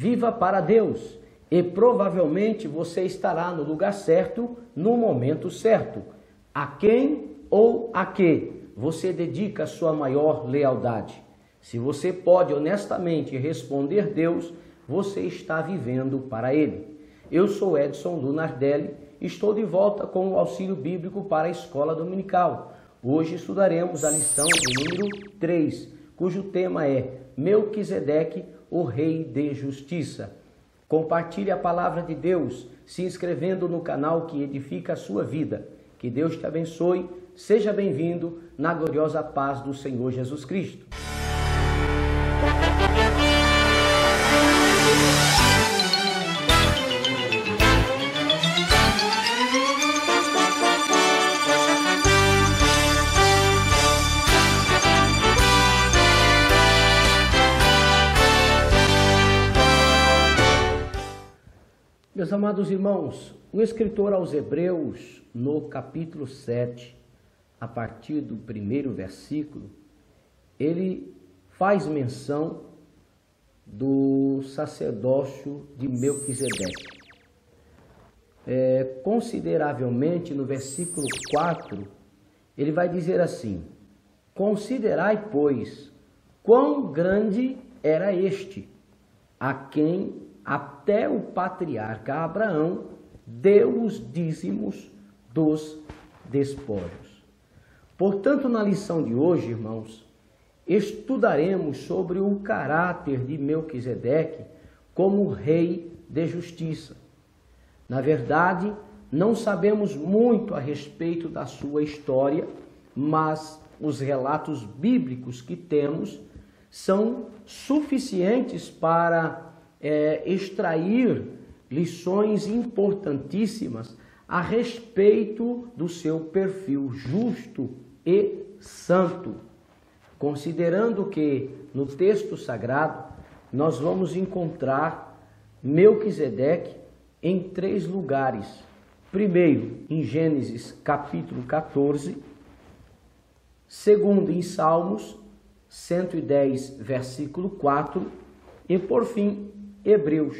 viva para Deus e provavelmente você estará no lugar certo, no momento certo. A quem ou a que você dedica sua maior lealdade? Se você pode honestamente responder Deus, você está vivendo para Ele. Eu sou Edson Lunardelli, estou de volta com o auxílio bíblico para a escola dominical. Hoje estudaremos a lição de número 3, cujo tema é Melquisedeque, o Rei de Justiça. Compartilhe a palavra de Deus, se inscrevendo no canal que edifica a sua vida. Que Deus te abençoe, seja bem-vindo na gloriosa paz do Senhor Jesus Cristo. Meus amados irmãos, o escritor aos Hebreus, no capítulo 7, a partir do primeiro versículo, ele faz menção do sacerdócio de Melquisedeque. Consideravelmente, no versículo 4, ele vai dizer assim: considerai, pois, quão grande era este, a quem até o patriarca Abraão deu os dízimos dos despojos. Portanto, na lição de hoje, irmãos, estudaremos sobre o caráter de Melquisedeque como rei de justiça. Na verdade, não sabemos muito a respeito da sua história, mas os relatos bíblicos que temos são suficientes para extrair lições importantíssimas a respeito do seu perfil justo e santo, considerando que no texto sagrado nós vamos encontrar Melquisedeque em três lugares. Primeiro, em Gênesis capítulo 14, segundo, em Salmos 110 versículo 4 e, por fim, Hebreus,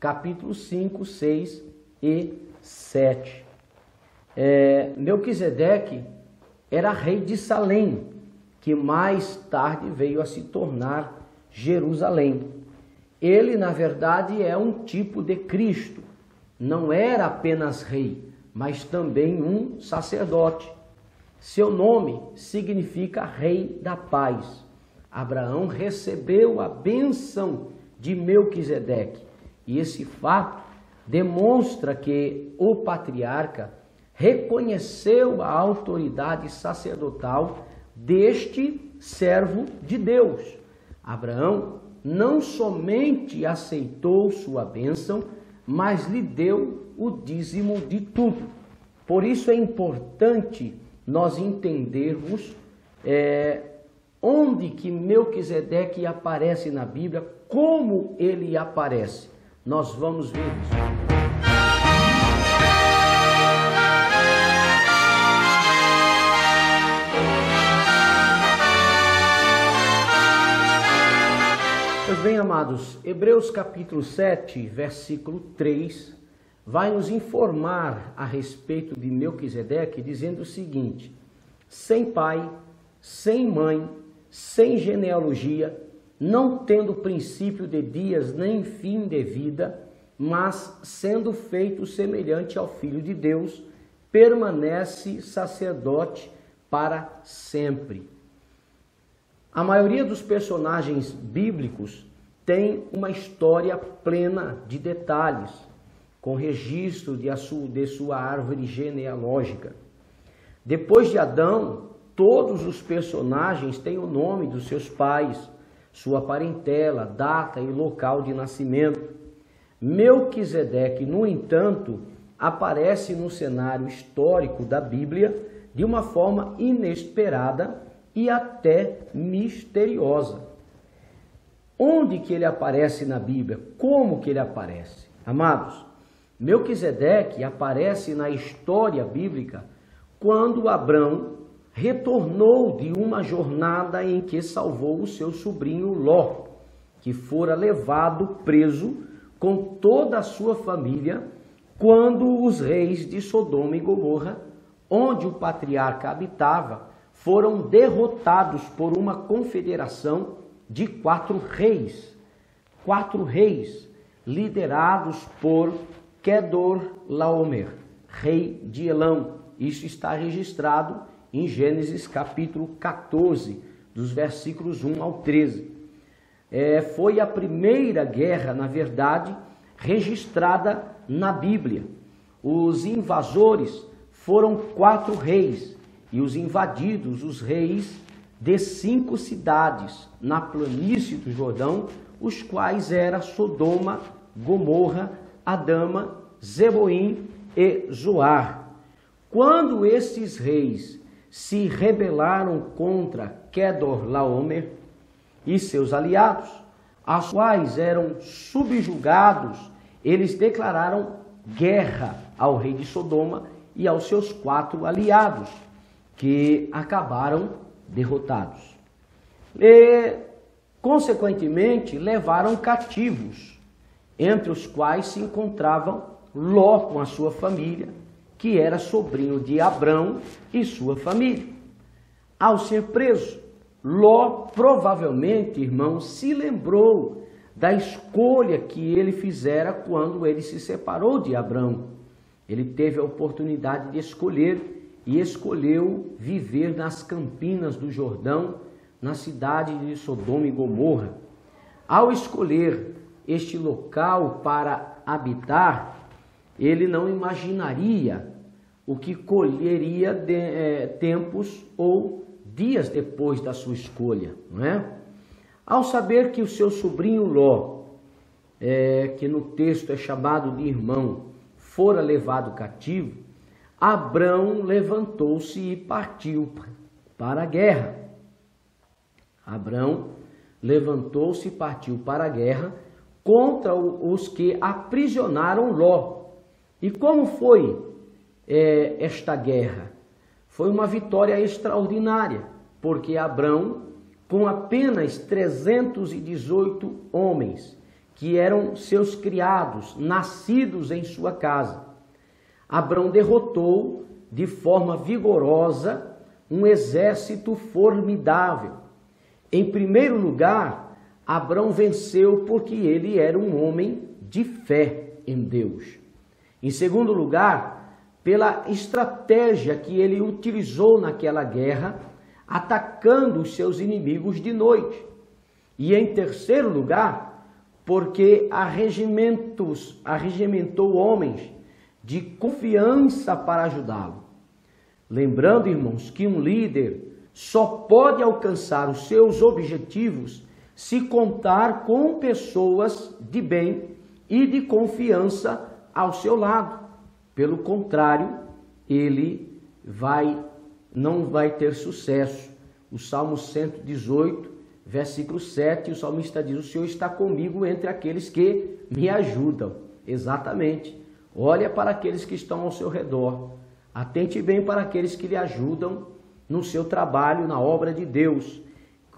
capítulo 5, 6 e 7. Melquisedeque era rei de Salém, que mais tarde veio a se tornar Jerusalém. Ele, na verdade, é um tipo de Cristo. Não era apenas rei, mas também um sacerdote. Seu nome significa Rei da Paz. Abraão recebeu a bênção de Melquisedeque, e esse fato demonstra que o patriarca reconheceu a autoridade sacerdotal deste servo de Deus. Abraão não somente aceitou sua bênção, mas lhe deu o dízimo de tudo. Por isso é importante nós entendermos onde que Melquisedeque aparece na Bíblia, como ele aparece. Nós vamos ver isso. Pois bem, amados, Hebreus capítulo 7, versículo 3, vai nos informar a respeito de Melquisedeque, dizendo o seguinte: sem pai, sem mãe, sem genealogia, não tendo princípio de dias nem fim de vida, mas sendo feito semelhante ao Filho de Deus, permanece sacerdote para sempre. A maioria dos personagens bíblicos tem uma história plena de detalhes, com registro de sua árvore genealógica. Depois de Adão, todos os personagens têm o nome dos seus pais, sua parentela, data e local de nascimento. Melquisedeque, no entanto, aparece no cenário histórico da Bíblia de uma forma inesperada e até misteriosa. Onde que ele aparece na Bíblia? Como que ele aparece? Amados, Melquisedeque aparece na história bíblica quando Abrão retornou de uma jornada em que salvou o seu sobrinho Ló. que fora levado preso com toda a sua família, quando os reis de Sodoma e Gomorra, onde o patriarca habitava, foram derrotados por uma confederação de 4 reis. 4 reis liderados por Kedorlaomer, rei de Elão. Isso está registrado em Gênesis capítulo 14, dos versículos 1 ao 13. Foi a primeira guerra, na verdade, registrada na Bíblia. Os invasores foram 4 reis e os invadidos, os reis de 5 cidades na planície do Jordão, os quais eram Sodoma, Gomorra, Adama, Zeboim e Zoar. Quando esses reis se rebelaram contra Kedorlaomer e seus aliados, as quais eram subjugados, eles declararam guerra ao rei de Sodoma e aos seus 4 aliados, que acabaram derrotados. E, consequentemente, levaram cativos, entre os quais se encontravam Ló com a sua família, que era sobrinho de Abrão e sua família. Ao ser preso, Ló provavelmente, irmão, se lembrou da escolha que ele fizera quando ele se separou de Abrão. Ele teve a oportunidade de escolher e escolheu viver nas campinas do Jordão, na cidade de Sodoma e Gomorra. Ao escolher este local para habitar, ele não imaginaria o que colheria tempos ou dias depois da sua escolha, não é? Ao saber que o seu sobrinho Ló, que no texto é chamado de irmão, fora levado cativo, Abrão levantou-se e partiu para a guerra. Abrão levantou-se e partiu para a guerra contra os que aprisionaram Ló. E como foi esta guerra? Foi uma vitória extraordinária, porque Abrão, com apenas 318 homens, que eram seus criados, nascidos em sua casa, Abrão derrotou de forma vigorosa um exército formidável. Em primeiro lugar, Abrão venceu porque ele era um homem de fé em Deus. Em segundo lugar, pela estratégia que ele utilizou naquela guerra, atacando os seus inimigos de noite. E em terceiro lugar, porque arregimentou homens de confiança para ajudá-lo. Lembrando, irmãos, que um líder só pode alcançar os seus objetivos se contar com pessoas de bem e de confiança ao seu lado. Pelo contrário, ele não vai ter sucesso. O Salmo 118, versículo 7, o salmista diz: o Senhor está comigo entre aqueles que me ajudam. Exatamente. Olha para aqueles que estão ao seu redor. Atente bem para aqueles que lhe ajudam no seu trabalho, na obra de Deus.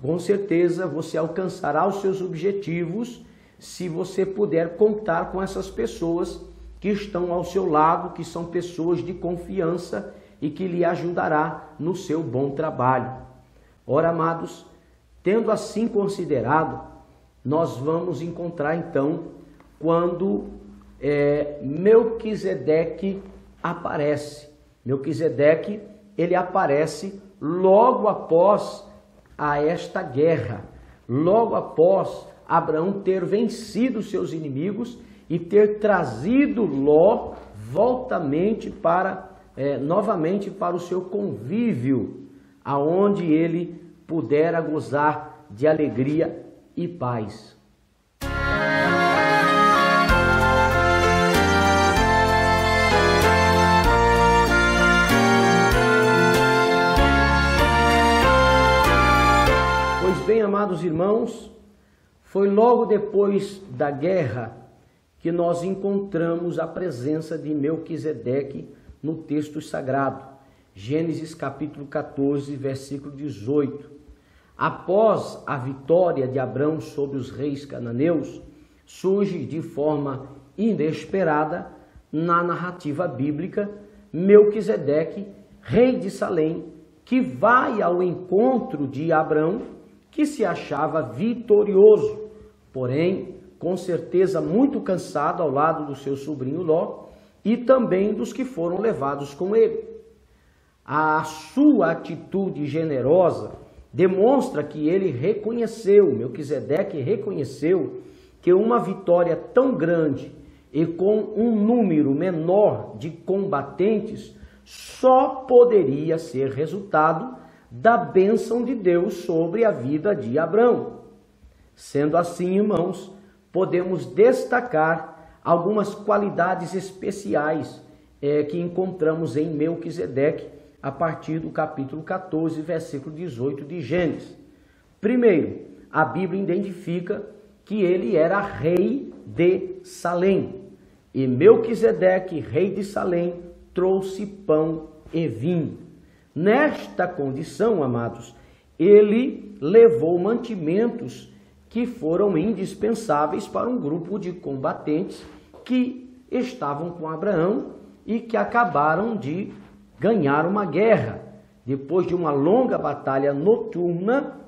Com certeza você alcançará os seus objetivos se você puder contar com essas pessoas que estão ao seu lado, que são pessoas de confiança e que lhe ajudará no seu bom trabalho. Ora, amados, tendo assim considerado, nós vamos encontrar então quando Melquisedeque aparece. Melquisedeque, ele aparece logo após esta guerra, logo após Abraão ter vencido seus inimigos e ter trazido Ló novamente para o seu convívio, aonde ele pudera gozar de alegria e paz. Pois bem, amados irmãos, foi logo depois da guerra que nós encontramos a presença de Melquisedeque no texto sagrado, Gênesis capítulo 14, versículo 18. Após a vitória de Abrão sobre os reis cananeus, surge de forma inesperada na narrativa bíblica Melquisedeque, rei de Salém, que vai ao encontro de Abrão, que se achava vitorioso, porém com certeza muito cansado, ao lado do seu sobrinho Ló e também dos que foram levados com ele. A sua atitude generosa demonstra que ele reconheceu, Melquisedeque reconheceu, que uma vitória tão grande e com um número menor de combatentes só poderia ser resultado da bênção de Deus sobre a vida de Abrão. Sendo assim, irmãos, podemos destacar algumas qualidades especiais que encontramos em Melquisedeque a partir do capítulo 14, versículo 18 de Gênesis. Primeiro, a Bíblia identifica que ele era rei de Salém. E Melquisedeque, rei de Salém, trouxe pão e vinho. Nesta condição, amados, ele levou mantimentos que foram indispensáveis para um grupo de combatentes que estavam com Abraão e que acabaram de ganhar uma guerra. Depois de uma longa batalha noturna,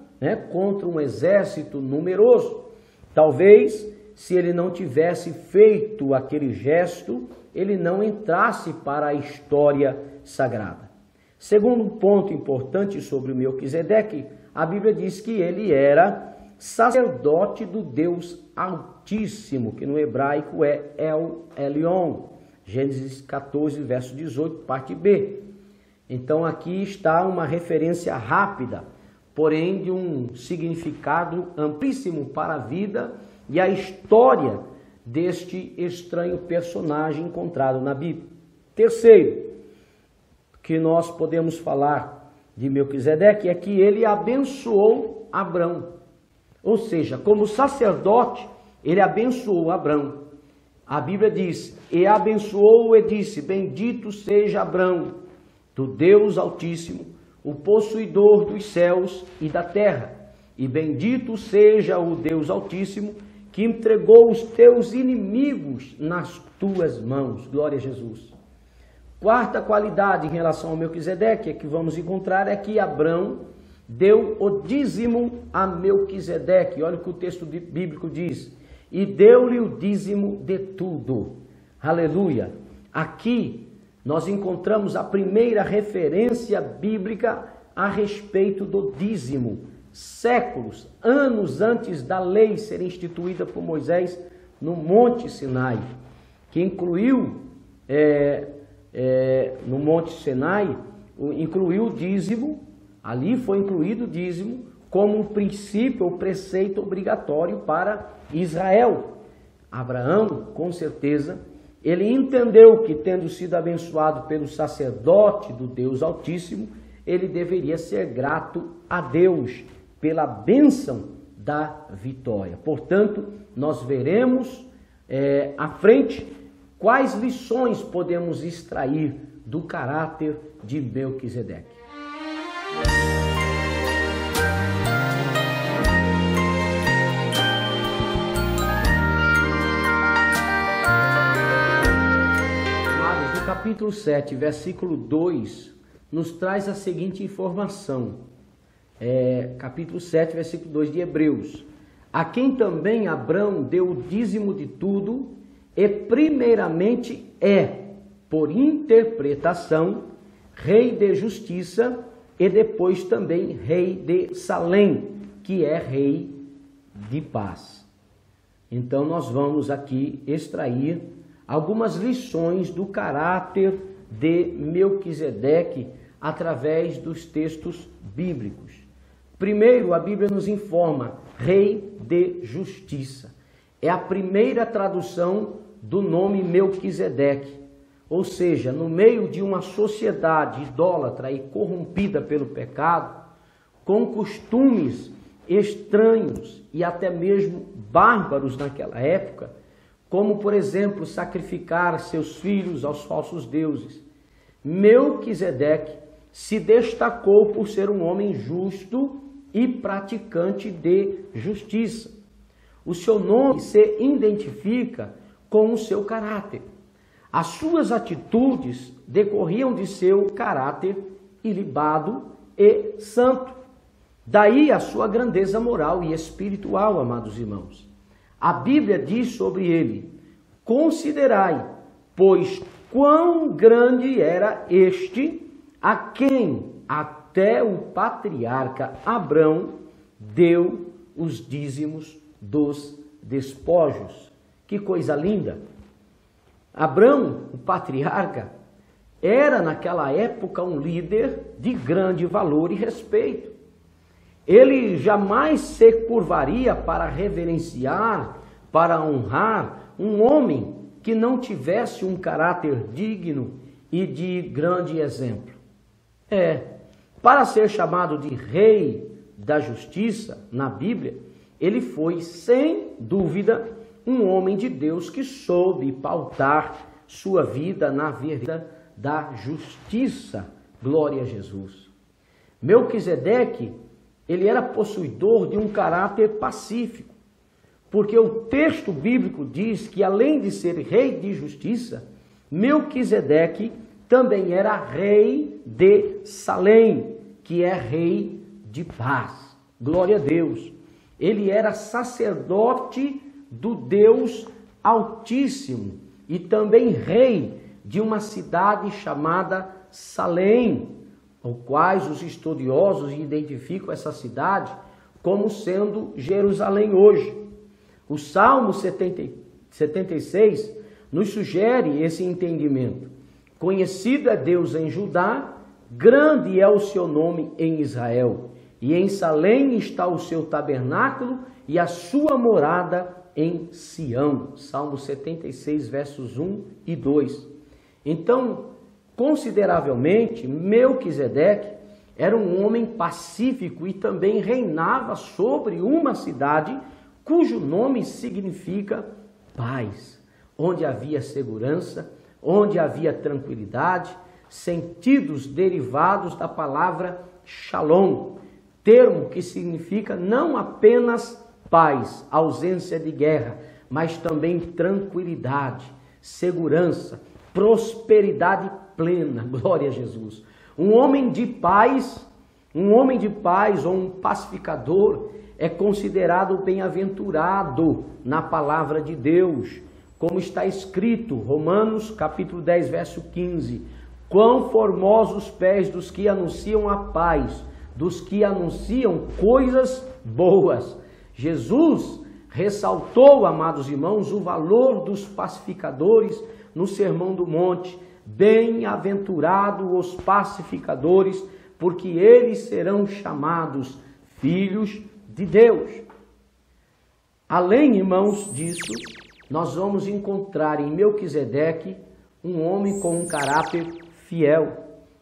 contra um exército numeroso, talvez, se ele não tivesse feito aquele gesto, ele não entrasse para a história sagrada. Segundo ponto importante sobre Melquisedeque, a Bíblia diz que ele era sacerdote do Deus Altíssimo, que no hebraico é El Elyon, Gênesis 14, verso 18, parte B. Então aqui está uma referência rápida, porém de um significado amplíssimo para a vida e a história deste estranho personagem encontrado na Bíblia. Terceiro, que nós podemos falar de Melquisedeque é que ele abençoou Abrão. Ou seja, como sacerdote, ele abençoou Abrão. A Bíblia diz, e abençoou e disse, bendito seja Abrão, do Deus Altíssimo, o possuidor dos céus e da terra, e bendito seja o Deus Altíssimo, que entregou os teus inimigos nas tuas mãos. Glória a Jesus. Quarta qualidade em relação ao Melquisedeque que vamos encontrar é que Abrão deu o dízimo a Melquisedeque. Olha o que o texto bíblico diz. E deu-lhe o dízimo de tudo. Aleluia. Aqui nós encontramos a primeira referência bíblica a respeito do dízimo. Séculos, anos antes da lei ser instituída por Moisés no Monte Sinai, que incluiu, no Monte Sinai, incluiu o dízimo, ali foi incluído o dízimo como um princípio, um preceito obrigatório para Israel. Abraão, com certeza, ele entendeu que, tendo sido abençoado pelo sacerdote do Deus Altíssimo, ele deveria ser grato a Deus pela bênção da vitória. Portanto, nós veremos à frente quais lições podemos extrair do caráter de Melquisedeque. Capítulo 7, versículo 2, nos traz a seguinte informação. Capítulo 7, versículo 2 de Hebreus. A quem também Abrão deu o dízimo de tudo, e primeiramente é, por interpretação, rei de justiça, e depois também rei de Salém, que é rei de paz. Então nós vamos aqui extrair algumas lições do caráter de Melquisedeque através dos textos bíblicos. Primeiro, a Bíblia nos informa, rei de justiça. É a primeira tradução do nome Melquisedeque. Ou seja, no meio de uma sociedade idólatra e corrompida pelo pecado, com costumes estranhos e até mesmo bárbaros naquela época, como, por exemplo, sacrificar seus filhos aos falsos deuses, Melquisedeque se destacou por ser um homem justo e praticante de justiça. O seu nome se identifica com o seu caráter. As suas atitudes decorriam de seu caráter ilibado e santo. Daí a sua grandeza moral e espiritual, amados irmãos. A Bíblia diz sobre ele: considerai, pois, quão grande era este, a quem até o patriarca Abrão deu os dízimos dos despojos. Que coisa linda! Abrão, o patriarca, era naquela época um líder de grande valor e respeito. Ele jamais se curvaria para reverenciar, para honrar um homem que não tivesse um caráter digno e de grande exemplo. Para ser chamado de rei da justiça na Bíblia, ele foi, sem dúvida, um homem de Deus que soube pautar sua vida na vida da justiça. Glória a Jesus. Melquisedeque, ele era possuidor de um caráter pacífico, porque o texto bíblico diz que, além de ser rei de justiça, Melquisedeque também era rei de Salém, que é rei de paz. Glória a Deus! Ele era sacerdote do Deus Altíssimo e também rei de uma cidade chamada Salém, ao quais os estudiosos identificam essa cidade como sendo Jerusalém hoje. O Salmo 76 nos sugere esse entendimento. Conhecido é Deus em Judá, grande é o seu nome em Israel. E em Salém está o seu tabernáculo e a sua morada em Sião. Salmo 76, versos 1 e 2. Então, consideravelmente, Melquisedeque era um homem pacífico e também reinava sobre uma cidade cujo nome significa paz, onde havia segurança, onde havia tranquilidade, sentidos derivados da palavra shalom, termo que significa não apenas paz, ausência de guerra, mas também tranquilidade, segurança, prosperidade plena. Glória a Jesus. Um homem de paz ou um pacificador é considerado bem-aventurado na palavra de Deus, como está escrito, Romanos capítulo 10, verso 15. Quão formosos os pés dos que anunciam a paz, dos que anunciam coisas boas. Jesus ressaltou, amados irmãos, o valor dos pacificadores no Sermão do Monte. Bem-aventurados os pacificadores, porque eles serão chamados filhos de Deus. Além, irmãos, disso, nós vamos encontrar em Melquisedeque um homem com um caráter fiel,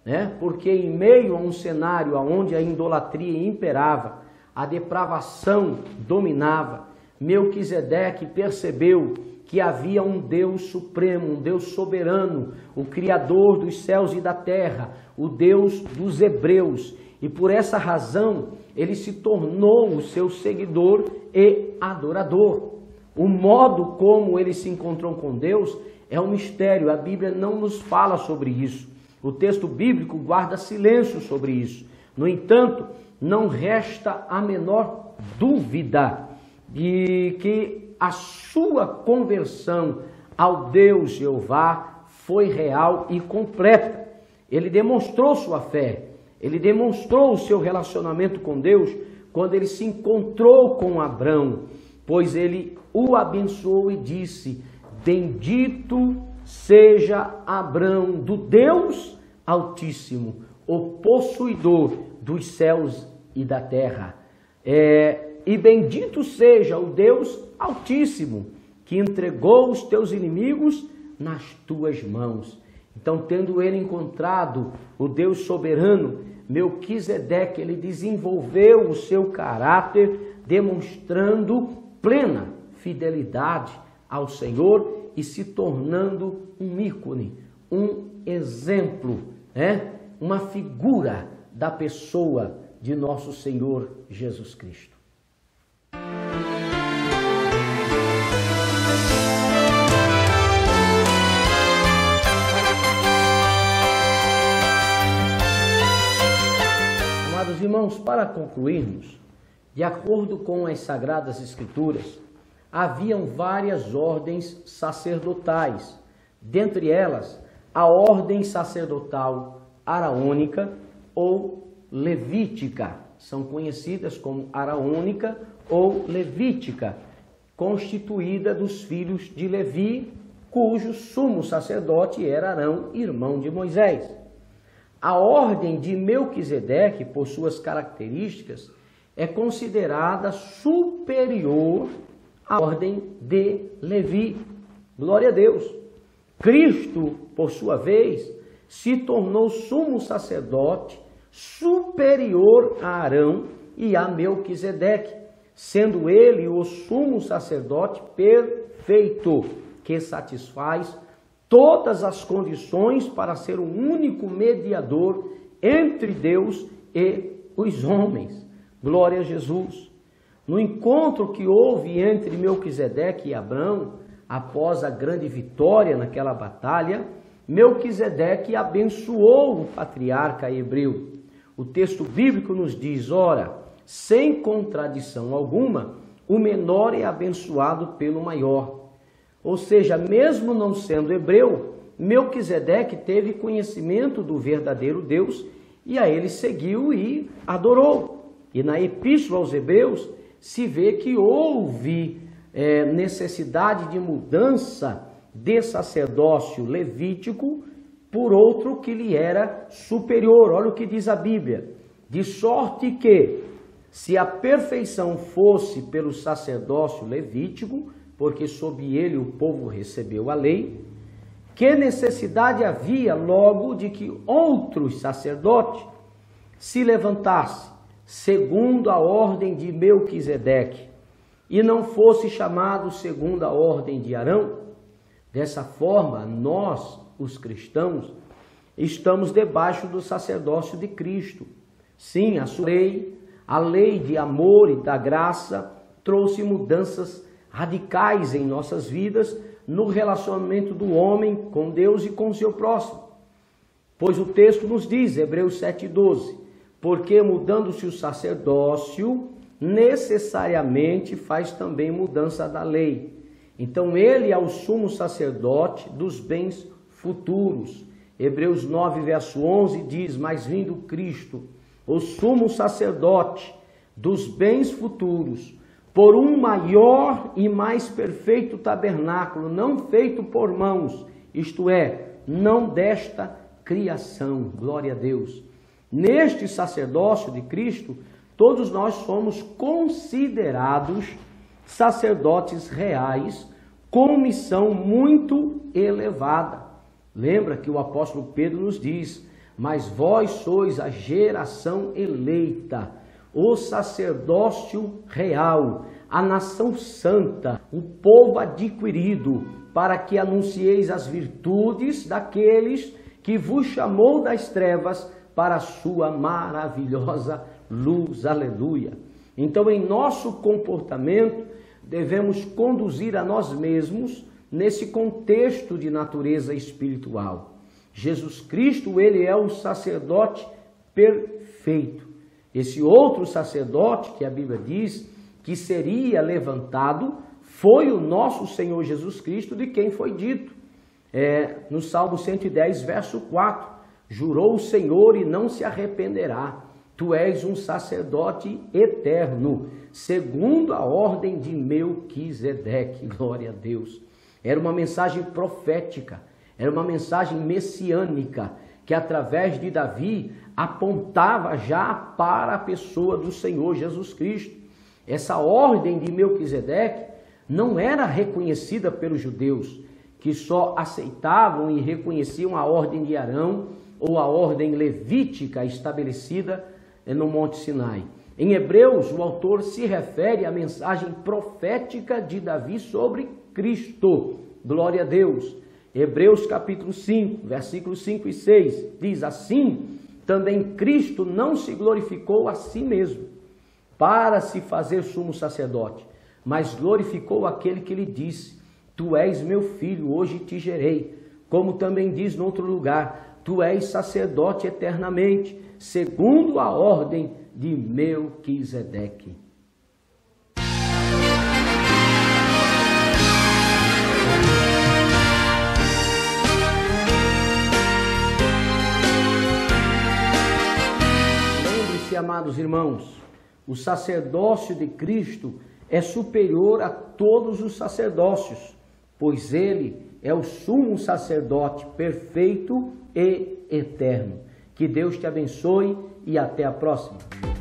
né? Porque em meio a um cenário onde a idolatria imperava, a depravação dominava, Melquisedeque percebeu que havia um Deus supremo, um Deus soberano, o Criador dos céus e da terra, o Deus dos hebreus. E por essa razão, ele se tornou o seu seguidor e adorador. O modo como ele se encontrou com Deus é um mistério. A Bíblia não nos fala sobre isso. O texto bíblico guarda silêncio sobre isso. No entanto, não resta a menor dúvida de que a sua conversão ao Deus Jeová foi real e completa. Ele demonstrou sua fé. Ele demonstrou o seu relacionamento com Deus quando ele se encontrou com Abrão, pois ele o abençoou e disse: bendito seja Abrão do Deus Altíssimo, o possuidor dos céus e da terra. E bendito seja o Deus Altíssimo, que entregou os teus inimigos nas tuas mãos. Então, tendo ele encontrado o Deus soberano, Melquisedeque, ele desenvolveu o seu caráter, demonstrando plena fidelidade ao Senhor e se tornando um ícone, um exemplo, uma figura da pessoa de nosso Senhor Jesus Cristo. Amados irmãos, para concluirmos, de acordo com as Sagradas Escrituras, haviam várias ordens sacerdotais, dentre elas a ordem sacerdotal araônica ou levítica, são conhecidas como araônica ou levítica, constituída dos filhos de Levi, cujo sumo sacerdote era Arão, irmão de Moisés. A ordem de Melquisedeque, por suas características, é considerada superior à ordem de Levi. Glória a Deus! Cristo, por sua vez, se tornou sumo sacerdote superior a Arão e a Melquisedeque, sendo ele o sumo sacerdote perfeito, que satisfaz todas as condições para ser o único mediador entre Deus e os homens. Glória a Jesus! No encontro que houve entre Melquisedeque e Abrão, após a grande vitória naquela batalha, Melquisedeque abençoou o patriarca hebreu. O texto bíblico nos diz, ora, sem contradição alguma, o menor é abençoado pelo maior. Ou seja, mesmo não sendo hebreu, Melquisedeque teve conhecimento do verdadeiro Deus e a ele seguiu e adorou. E na Epístola aos Hebreus se vê que houve necessidade de mudança de sacerdócio levítico por outro que lhe era superior. Olha o que diz a Bíblia. De sorte que, se a perfeição fosse pelo sacerdócio levítico, porque sob ele o povo recebeu a lei, que necessidade havia logo de que outro sacerdote se levantasse, segundo a ordem de Melquisedeque, e não fosse chamado segundo a ordem de Arão? Dessa forma, nós, os cristãos, estamos debaixo do sacerdócio de Cristo. Sim, a sua lei, a lei de amor e da graça, trouxe mudanças radicais em nossas vidas, no relacionamento do homem com Deus e com seu próximo. Pois o texto nos diz, Hebreus 7,12, porque mudando-se o sacerdócio, necessariamente faz também mudança da lei. Então ele é o sumo sacerdote dos bens futuros. Hebreus 9, verso 11 diz, mas vindo Cristo, o sumo sacerdote dos bens futuros, por um maior e mais perfeito tabernáculo, não feito por mãos, isto é, não desta criação. Glória a Deus! Neste sacerdócio de Cristo, todos nós somos considerados sacerdotes reais, com missão muito elevada. Lembra que o apóstolo Pedro nos diz, mas vós sois a geração eleita, o sacerdócio real, a nação santa, o povo adquirido, para que anuncieis as virtudes daqueles que vos chamou das trevas para a sua maravilhosa luz. Aleluia! Então, em nosso comportamento, devemos conduzir a nós mesmos nesse contexto de natureza espiritual. Jesus Cristo, ele é o sacerdote perfeito. Esse outro sacerdote, que a Bíblia diz, que seria levantado, foi o nosso Senhor Jesus Cristo, de quem foi dito. No Salmo 110, verso 4, jurou o Senhor e não se arrependerá. Tu és um sacerdote eterno, segundo a ordem de Melquisedeque. Glória a Deus! Era uma mensagem profética, era uma mensagem messiânica, que através de Davi apontava já para a pessoa do Senhor Jesus Cristo. Essa ordem de Melquisedeque não era reconhecida pelos judeus, que só aceitavam e reconheciam a ordem de Arão ou a ordem levítica estabelecida no Monte Sinai. Em Hebreus, o autor se refere à mensagem profética de Davi sobre Cristo. Glória a Deus! Hebreus capítulo 5, versículos 5 e 6, diz assim, também Cristo não se glorificou a si mesmo, para se fazer sumo sacerdote, mas glorificou aquele que lhe disse: Tu és meu filho, hoje te gerei. Como também diz no outro lugar: Tu és sacerdote eternamente, segundo a ordem de Melquisedeque. Lembre-se, amados irmãos, o sacerdócio de Cristo é superior a todos os sacerdócios, pois ele é o sumo sacerdote perfeito e eterno. Que Deus te abençoe e até a próxima.